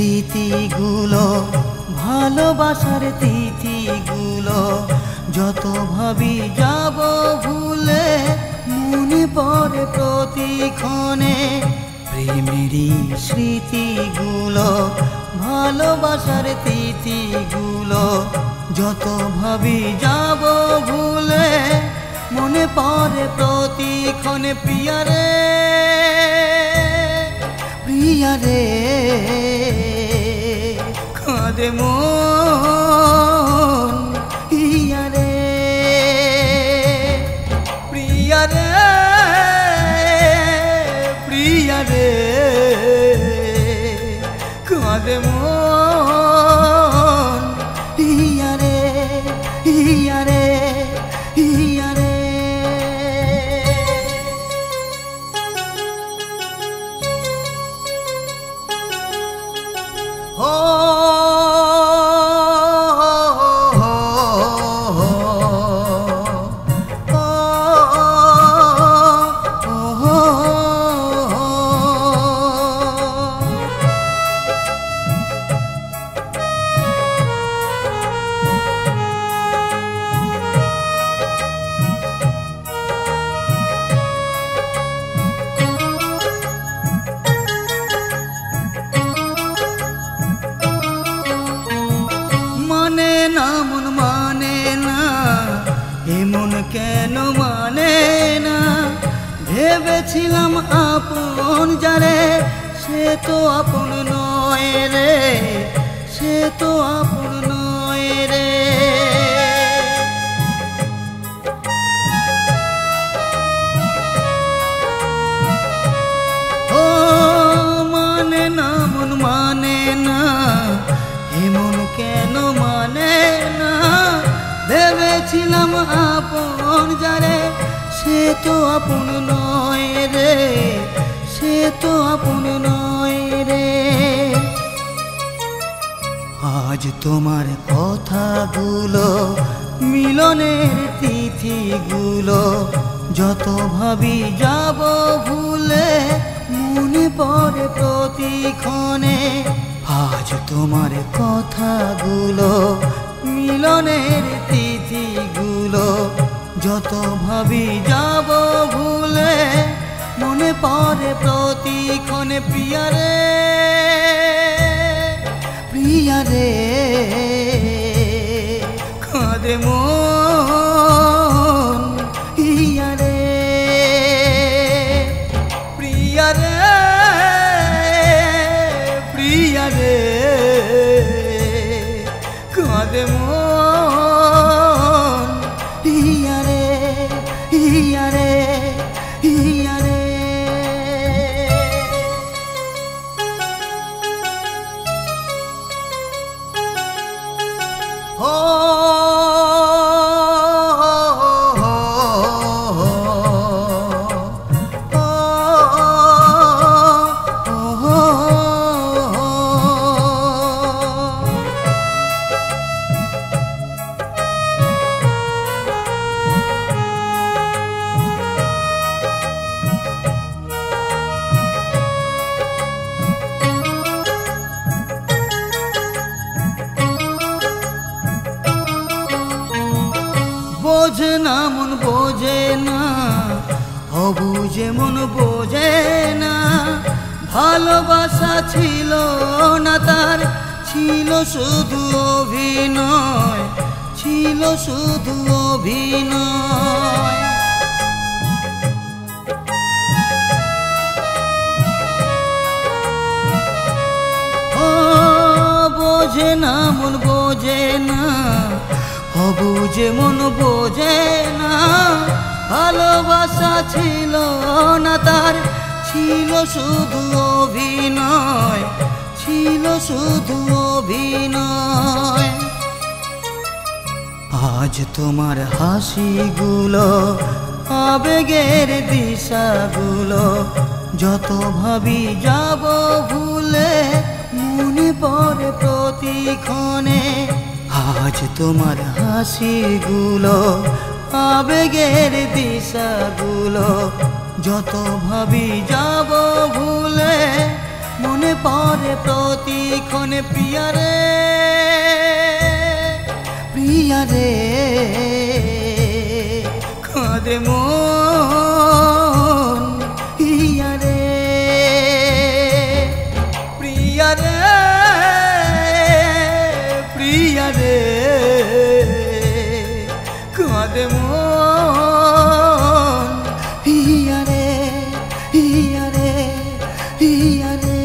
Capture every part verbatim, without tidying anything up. স্মৃতিগুলো ভালোবাসার তিথিগুলো যত ভাবি যাব ভুলে মনে পড়ে প্রতিক্ষণে প্রেমেরই স্মৃতিগুলো ভালোবাসার তিথিগুলো যত ভাবি যাব ভুলে মনে পড়ে প্রতিক্ষণে প্রিয়া রে প্রিয়া রে কাঁদে মন হিয়া রে প্রিয়া রে প্রিয়া রে কাঁদে মন হিয়া রে হিয়া রে হিয়া রে। ভেবেছিলাম আপন যারে সে তো আপন নয় রে সে তো আপন নয় রে ও মানে না মন মানে না এমন কেন মানে না ভেবেছিলাম আপন যারে সে তো আপন নয় রে সে তো আপন নয় রে। আজ তোমার কথাগুলো মিলনের তিথিগুলো যত ভাবি যাব ভুলে মনে পড়ে প্রতিক্ষণে আজ তোমার কথাগুলো মিলনের তিথিগুলো যত ভাবি যাব ভুলে মনে পড়ে প্রতিক্ষণে প্রিয়া রে প্রিয়া রে কাঁদে মন হিয়া রে প্রিয়া রে প্রিয়া রে কাঁদে মন হিয়া হিয়া রে হিয়া রে। বোঝে না মন বোঝে না অবুঝে মন বোঝে না ভালোবাসা ছিল না তার ছিল শুধু অভিনয় ছিল শুধু অভিনয় ও বোঝে না মন বোঝে না অবুঝে মন বোঝে না ভালোবাসা ছিল না তার ছিল শুধু অভিনয় ছিল শুধু অভিনয়। আজ তোমার হাসিগুলো আবেগের দিশাগুলো যত ভাবি যাব ভুলে মনে পড়ে প্রতিক্ষণে আজ তোমার হাসিগুলো আবেগের দিশাগুলো যত ভাবি যাব ভুলে মনে পড়ে প্রতিক্ষণে। रे पिया रे पिया रे कादे मोन हिया रे प्रिया रे प्रिया रे कादे मोन हिया रे हिया रे हिया रे।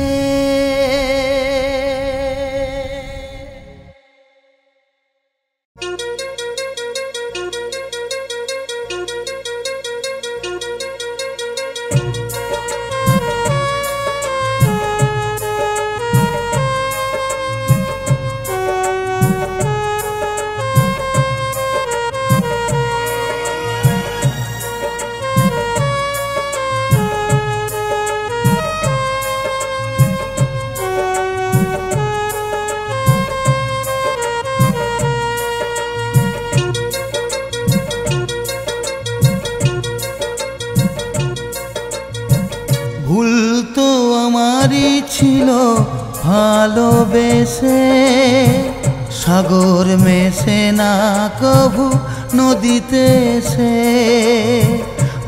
सागर में से ना कभू नदीते से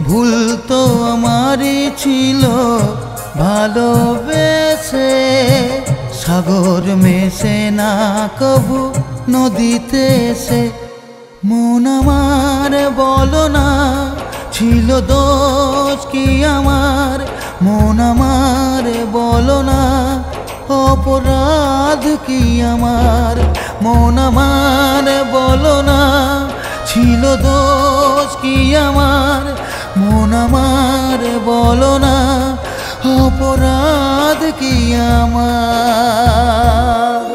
भूल तो हमारी छिलो भालोबेसे सागर में से ना कभू नदीते से मन आमार बोलो ना छिलो दोष कि आमार मन आमार बोलो ना अपराध की आमार मन आमार बोलो ना छिलो दोष की आमार मन आमार बोलो ना अपराध की आमार।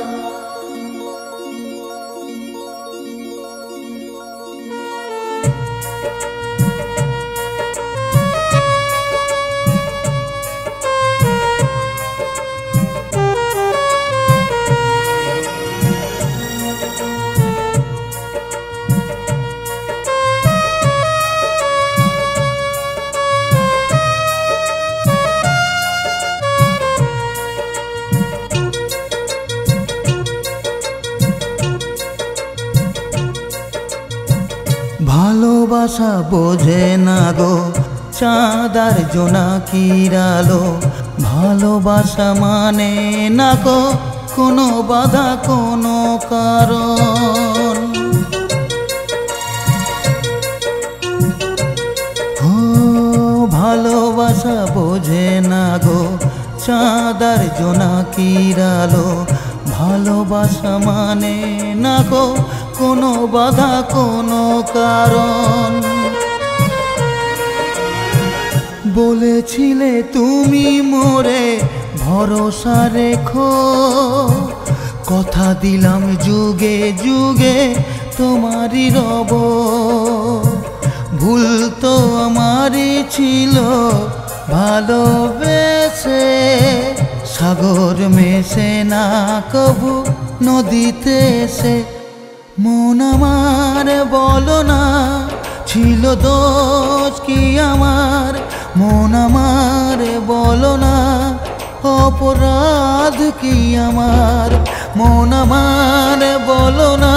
ভালোবাসা বোঝে না গো চাঁদার জোনাকির আলো ভালোবাসা মানে না গো কোনো বাধা কোনো কারণ ও ভালোবাসা বোঝে না গো চাঁদার জোনাকির আলো ভালোবাসা মানে না গো কোনো বাধা কোনো কারণ বলেছিলে তুমি মোরে ভরসা রেখো কথা দিলাম যুগে যুগে তোমারই রব ভুল তো আমারই ছিল ভালোবেসে সাগর মেশে না কবু নদীতে সে मन आमार बोलो ना छिलो दोष कि आमार मन आमार बोलो ना अपराध कि आमार मन आमार बोलो ना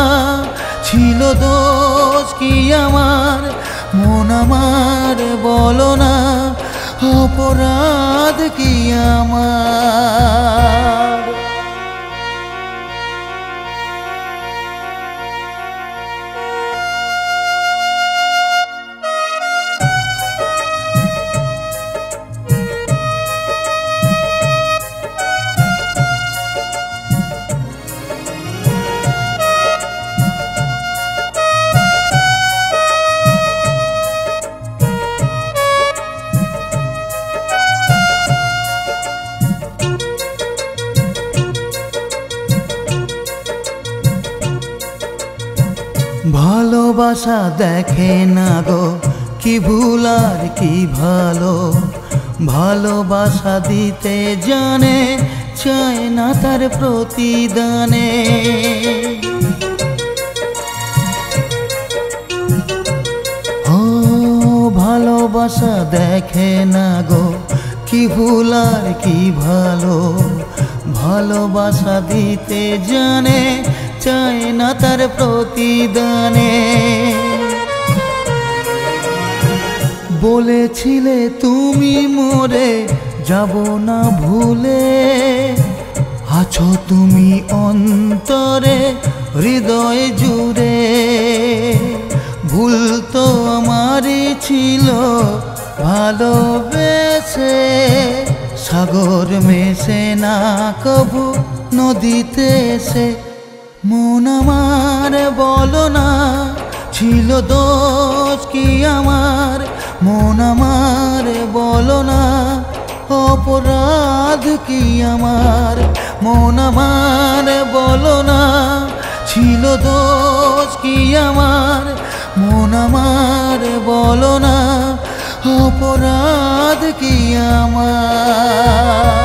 छिलो दोष कि आमार मन आमार बोलो ना अपराध कि आमार। ভালোবাসা দেখে না গো কি ভুল আর কি ভালো ভালোবাসা দিতে জানে চায় না তার প্রতিদানে ও ভালোবাসা দেখে না গো की भूलार की भालो भालोबासा दीते जाने चाय ना तार प्रतिदाने। बोलेছিলে তুমি मोरे जाबो ना भूले, आछो तुमी अंतरे हृदय जुड़े। भूल तो आमारी छिलो ভালোবেসে, সাগর মেশে না কবু নদীতে এসে। মন আমার বলো না ছিল দোষ কি আমার, মন আমার বলো না অপরাধ কি আমার। মন আমার বলো না ছিল দোষ কি আমার, মন আমার বলো না अपराध किया मार।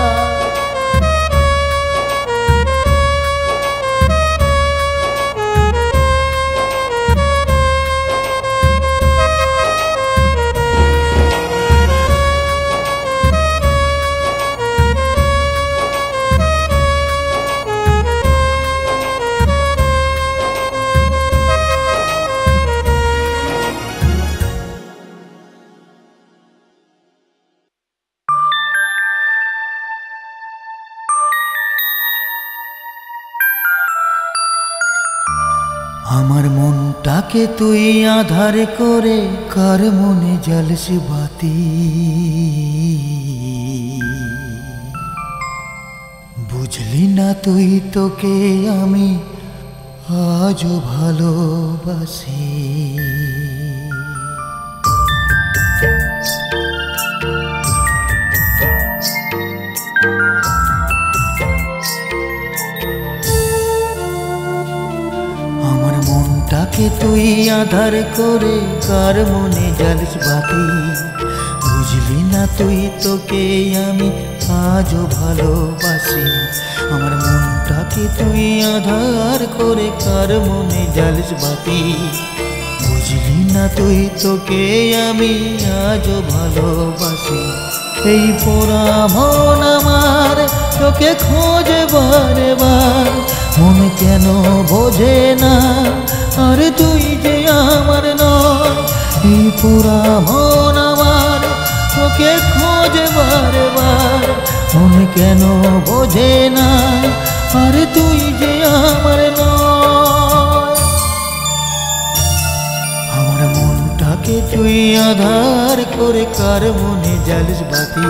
के तुई आधार करे कार मने जलस बाती, बुझली ना तुई तो के आमी आजो भालोबासी। ताके तुई आधार करे कार मने जलस बाती, बुझली ना तुई तोके आमी आजो भालोबासी। आमार मनटाके तुई आधार करे कार मने जलस बाती, बुझली ना तुई तोके आमी आजो भालोबासी। এই পোড়া মন আমার তোকে খোঁজে বারে বার, মন কেন বোঝে না আর তুই যে আমার নয়। এই পোড়া মন আমার তোকে খোঁজে বারে বার, মন কেন বোঝে না আর তুই যে আমার নয়। আমার মনটাকে তুই আধার করে কার মনে জ্বালিস বাতি,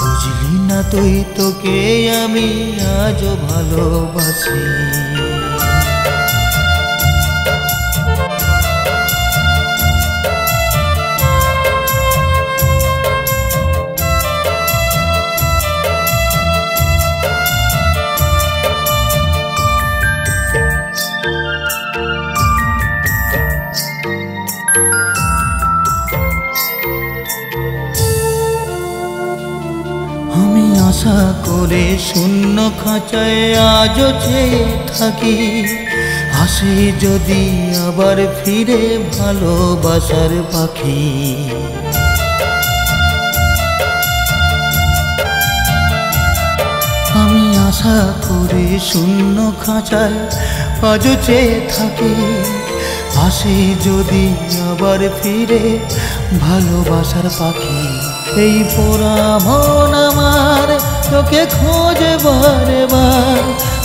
বুঝলি না তুই তোকে আমি আজও ভালোবাসি। আশা করে শূন্য খাঁচায় আজও চেয়ে থাকি, আসে যদি আবার ফিরে ভালোবাসার পাখি। আমি আশা করে শূন্য খাঁচায় আজও চেয়ে থাকি, আসে যদি আবার ফিরে ভালোবাসার পাখি। এই পোড়া মন আমার তোকে খোঁজে বারে বার,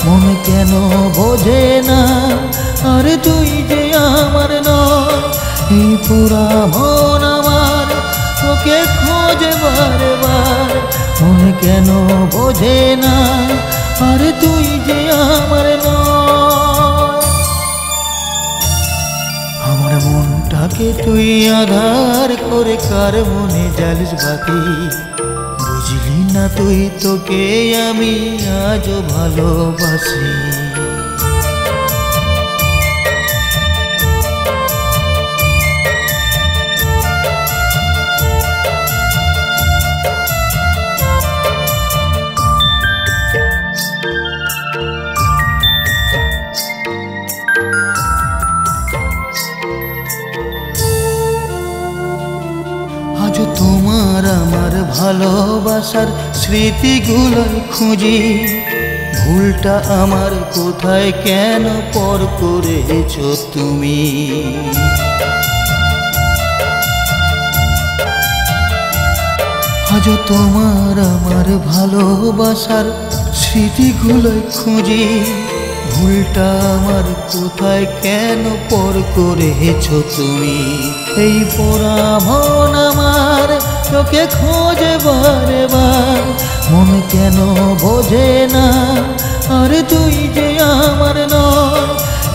মন কেন বোঝে না আর তুই যে আমার নয়। এই পোড়া মন আমার তোকে খোঁজে বারে বার, মন কেন বোঝে না আর তুই যে আমার নয়। আমার মন তাকে তুই আধার করে কার মনে জ্বালিস বাতি, বুঝলি না তুই তোকে আমি আজও ভালোবাসি। ভালোবাসার স্মৃতিগুলো খুঁজি, ভুলটা আমার কোথায় কেন পর করেছো তুমি। আজ তোমার আমার ভালোবাসার স্মৃতিগুলো খুঁজি, ভুলটা আমার কোথায় কেন পর করেছো তুমি। এই পোড়া মন আমার তোকে খোঁজে বারে বার, মন কেন বোঝে না আর তুই যে আমার নয়।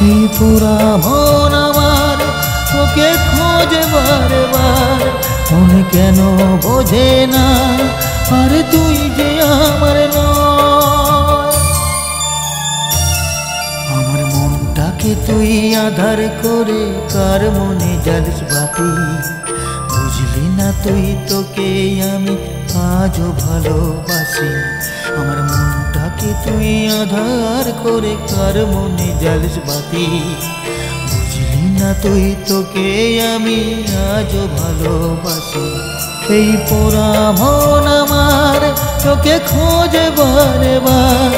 এই পোড়া মন আমার তোকে খোঁজে বারে বার, মন কেন বোঝে না আর তুই যে আমার নয়। আমার মনটাকে তুই আধার করে কার মনে জ্বালিস বাতি, বুঝলি না তুই তোকে আমি আজও ভালোবাসি। আমার মনটাকে তুই আধার করে কার মনে জ্বালিস বাতি, বুঝলি না তুই তোকে আমি আজও ভালোবাসি। এই পোড়া মন আমার তোকে খোঁজে বারে বার,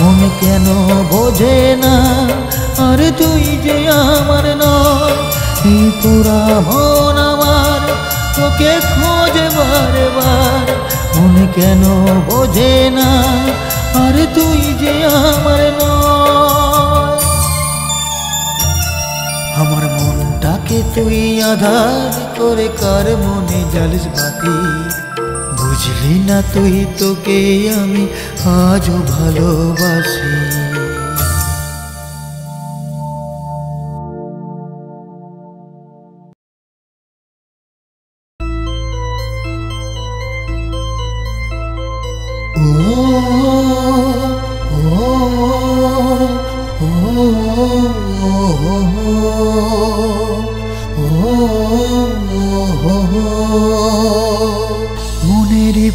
মন কেন বোঝে না আর তুই যে আমার নয়। এই পোড়া মন আমার তোকে খোঁজে বারে বার, মন কেন বোঝে না আর তুই যে আমার নয়। আমার মনটাকে তুই আধার করে কার মনে জ্বালিস বাতি, বুঝলি না তুই তোকে আমি আজও ভালোবাসি।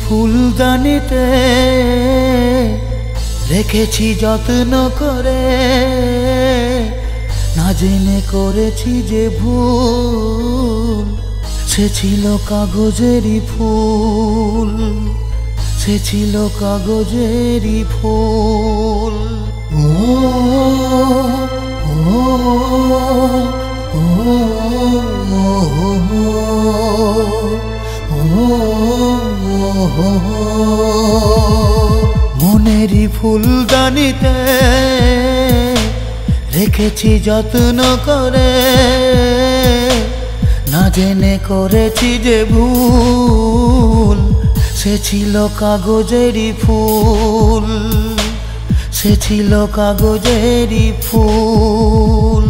ফুলদানিতে রেখেছি যত্ন করে, না জেনে করেছি যে ভুল, সে ছিল কাগজেরই ফুল, সে ছিল কাগজেরই ফুল। ও ও মনেরই ফুলদানিতে রেখেছি যত্ন করে, না জেনে করেছি যে ভুল, সে ছিল কাগজেরই ফুল, সে ছিল কাগজেরই ফুল।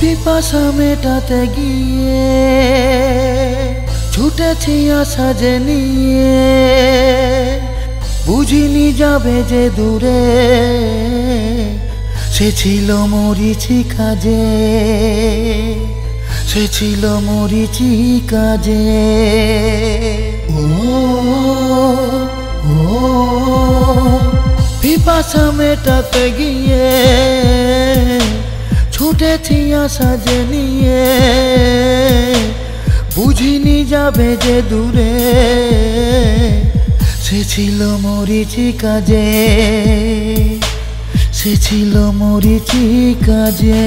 পিপাসা মেটাতে গিয়ে ছুটেছি আশা যে নিয়ে, বুঝিনি যাবে যে দূরে, সে ছিল মরীচিকা যে, সে ছিল মরীচিকা যে। ও ও পিপাসা মেটাতে গিয়ে ছুটেছি আশা যে নিয়ে, বুঝিনি যাবে যে দূরে, সে ছিল মরীচিকা যে, সে ছিল মরীচিকা যে।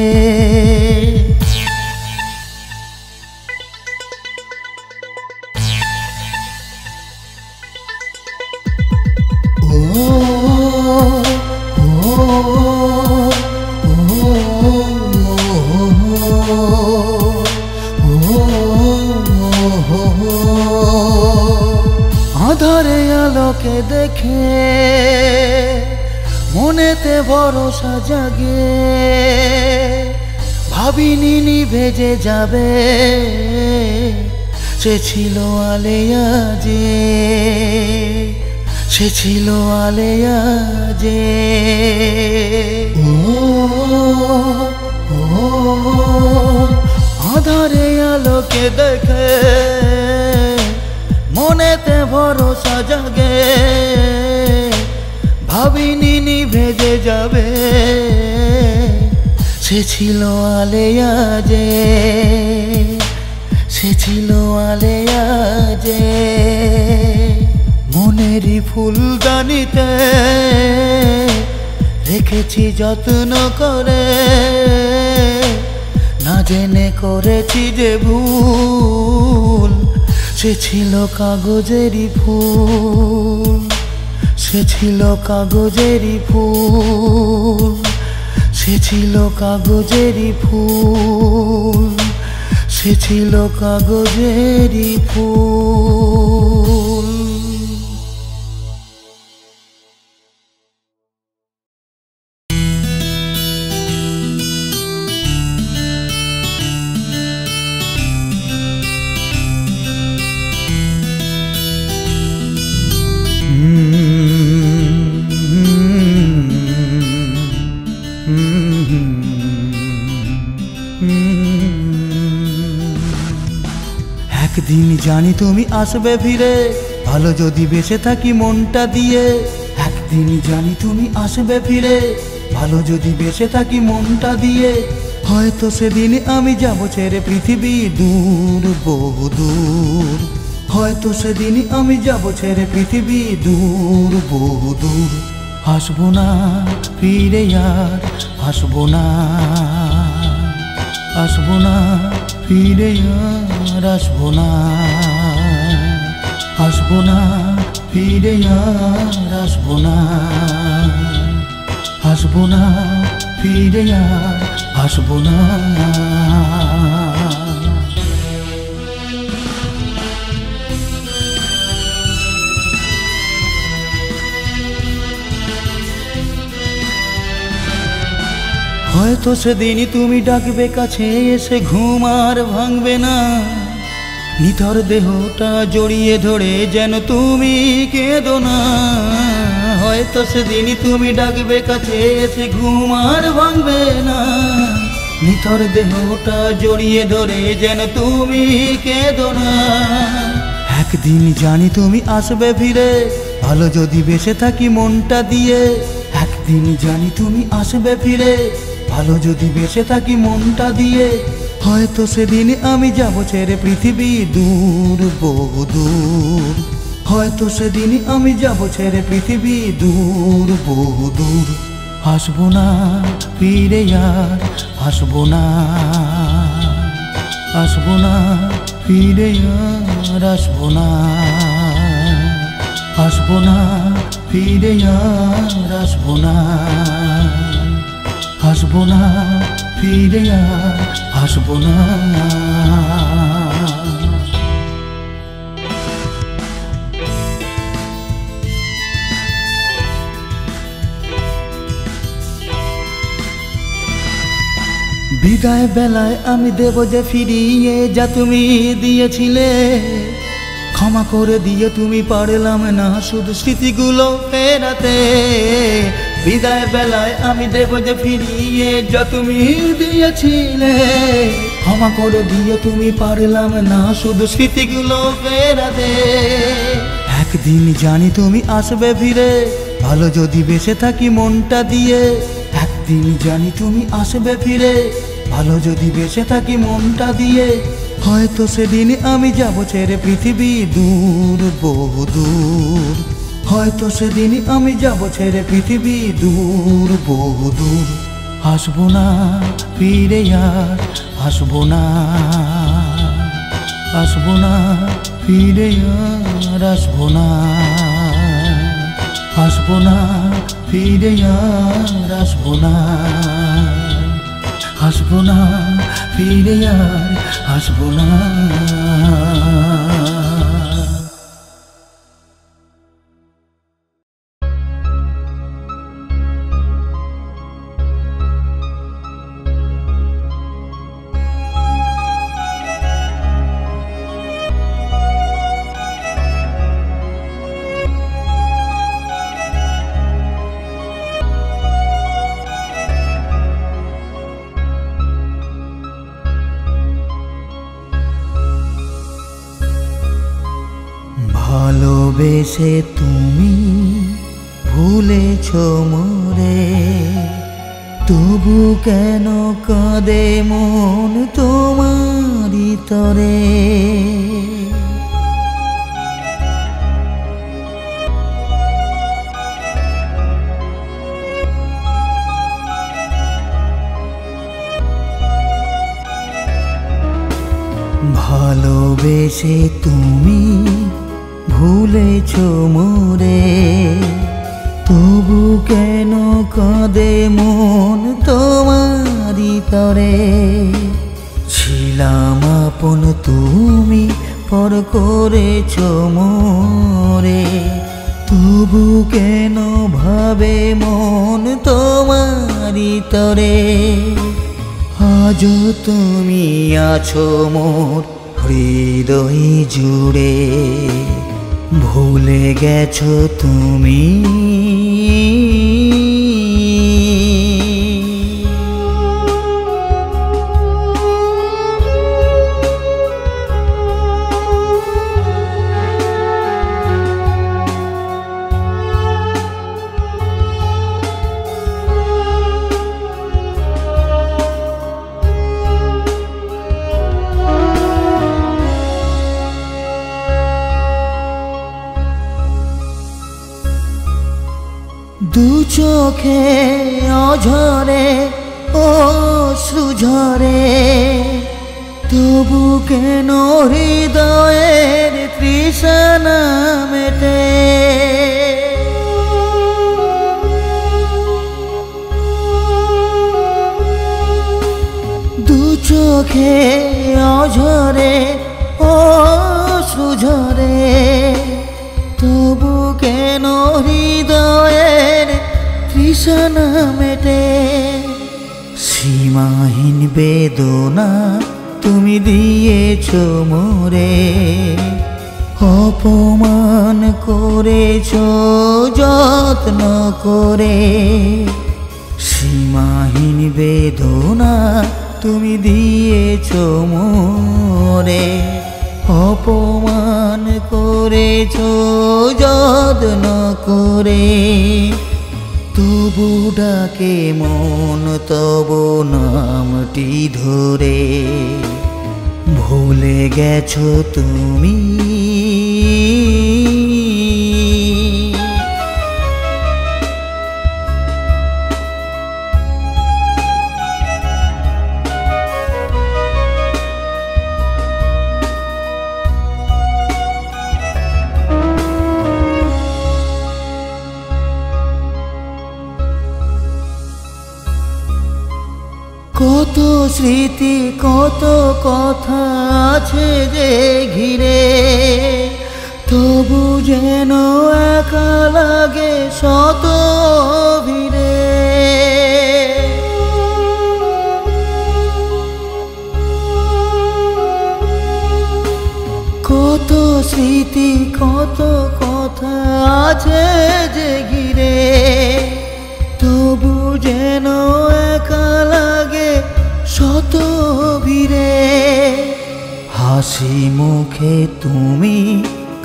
আধারে আলোকে দেখে মনেতে ভরসা জাগে, ভাবিনি নিভে যে যাবে, সে ছিল আলেয়া যে, সে ছিল আলেয়া যে। ও আধারে আলোকে দেখে মনেতে ভরসা জাগে ভাবিনি নিভে যাবে সে ছিল আলেয়া যে সে ছিল আলেয়া যে মনেরই ফুলদানিতে রেখেছি যত্ন করে না জেনে করেছি যে ভুল সে ছিল কাগজেরই ফুল সে ছিল কাগজেরই ফুল সে ছিল কাগজেরই ফুল সে ছিল কাগজেরই ফুল। জানি তুমি আসবে ফিরে ভালো যদি বেঁচে থাকি মনটা দিয়ে একদিন জানি তুমি আসবে ফিরে ভালো যদি বেঁচে থাকি মনটা দিয়ে হয়তো সেদিন আমি যাব ছেড়ে পৃথিবী দূর বহু দূর হয়তো সেদিন আমি যাব ছেড়ে পৃথিবী দূর বহু দূর আসবো না ফিরে আর আসবো না আসবো না ফিরে আর আসবো না আসবো না ফিরে আর আসবো না আসবো না ফিরে আর আসবো না। হয়তো সেদিনই তুমি ডাকবে কাছে এসে ঘুম আর ভাঙবে না নিথর দেহটা জড়িয়ে ধরে যেন তুমি কেঁদো না হয়তো সেদিনই তুমি ডাকবে কাছে এসে ঘুম আর ভাঙবে না নিথর দেহটা জড়িয়ে ধরে যেন তুমি কেঁদো না একদিন জানি তুমি আসবে ফিরে ভালো যদি বেঁচে থাকি মনটা দিয়ে একদিন জানি তুমি আসবে ফিরে ভালো যদি বেঁচে থাকি মনটা দিয়ে হয়তো সেদিন আমি যাব ছেড়ে পৃথিবী দূর বহু দূর হয়তো সেদিন আমি যাব ছেড়ে পৃথিবী দূর বহু দূর আসবো না ফিরে আর আসবো না আসবো না ফিরে আর আসবো না আসবো না ফিরে আর আসবো না আসবো না ফিরে আর আসবো না। বিদায় বেলায় আমি দেব যে ফিরিয়ে যা তুমি দিয়েছিলে ক্ষমা করে দিয়ে তুমি পারলাম না শুধু স্মৃতিগুলো ফেরাতে বিদায় বেলায় আমি দেব যে ফিরিয়ে যা তুমি দিয়েছিলে ক্ষমা করে দিয়ে তুমি পারলাম না শুধু স্মৃতিগুলো ফেরাতে একদিন জানি তুমি আসবে ফিরে ভালো যদি বেঁচে থাকি মনটা দিয়ে একদিন জানি তুমি আসবে ফিরে ভালো যদি বেঁচে থাকি মনটা দিয়ে হয়তো সেদিন আমি যাব ছেড়ে পৃথিবী দূর বহু দূর হয়তো সেদিন আমি যাব ছেড়ে পৃথিবী দূর বহু দূর আসবো না ফিরে আর আসবো না আসবো না ফিরে আর আসবো না আসবো না ফিরে আর আসবো না আসবো না ফিরে আর আসবো না। বেশে তুমি ভুলেছ মোরে, তবু কেন কাঁদে মন তোমারি তরে? ভালোবেসে তুমি ভুলেছ মোরে, তবু কেন কাঁদে মন তোমারি তরে? ছিলাম আপন তুমি পর করেছ মোরে, তবু কেন ভাবে মন তোমারি তরে? আজ তুমি আছো মোর হৃদয় জুড়ে, ভুলে গেছো তুমি দু চোখে অঝরে অশ্রু ঝরে, তবু কেন হৃদয়ের তৃষ্ণা মেটে? দু চোখে অঝরে অশ্রু ঝরে, তবু কেন হৃদয়ের তৃষ্ণা মেটে? সীমাহীন বেদনা তুমি দিয়েছ মোরে, অপমান করেছ যত্ন করে। সীমাহীন বেদনা তুমি দিয়েছ মোরে, অপমান করেছো যত্ন করে। তবু ডাকে মন তব নামটি ধরে, ভুলে গেছো তুমি কত স্মৃতি কত কথা আছে যে ঘিরে, তবু যেন একা লাগে শত ভিড়ে। কত স্মৃতি কত কথা আছে যে ঘিরে, তবু যেন একা লাগে শত ভিড়ে। হাসি মুখে তুমি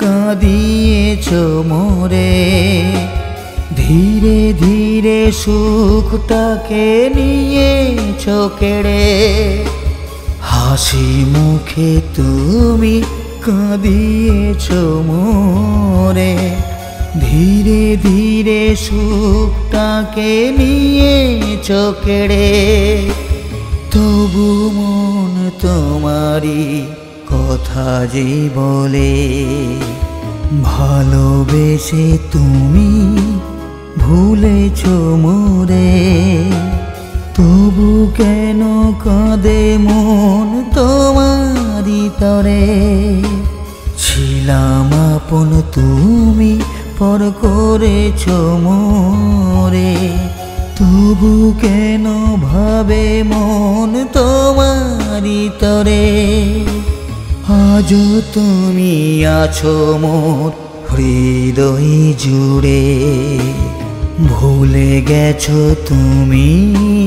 কাঁদিয়েছ মোরে, ধীরে ধীরে সুখটাকে নিয়েছ কেড়ে। হাসি মুখে তুমি কাঁদিয়েছ মোরে, ধীরে ধীরে সুখটাকে নিয়েছ কেড়ে। তবু মন তোমারি কথা যে বলে, ভালোবেসে তুমি ভুলেছ মোরে, তবু কেন কাঁদে মন তোমারি তরে? ছিলাম আপন তুমি পর করেছ মোরে, তবু কেন ভাবে মন তোমারি তরে? আজ তুমি আছো মোর হৃদয় জুড়ে, ভুলে গেছো তুমি।